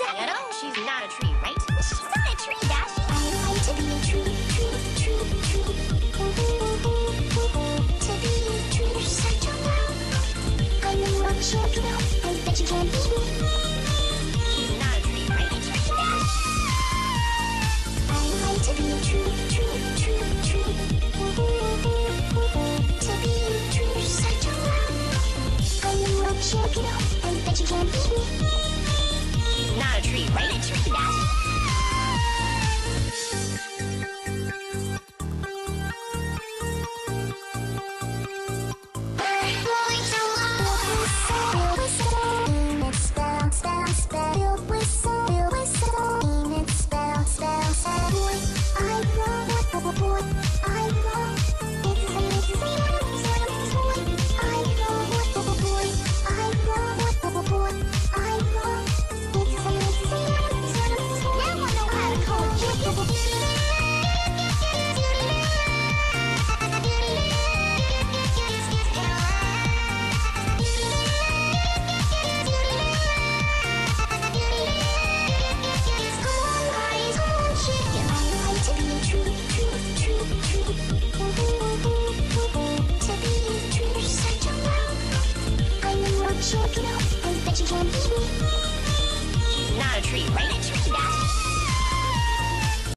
She's not a tree, right? She's not a tree, Dashi. I am going to be a tree. To be a tree is such a love. I know I'm short now. I bet you can't beat me. She's not a tree, right? Dashi. I am going to be a tree. To be a tree is such a love. I know I'm short now. I bet you can't beat me. Not a tree, right? A tree, Dash.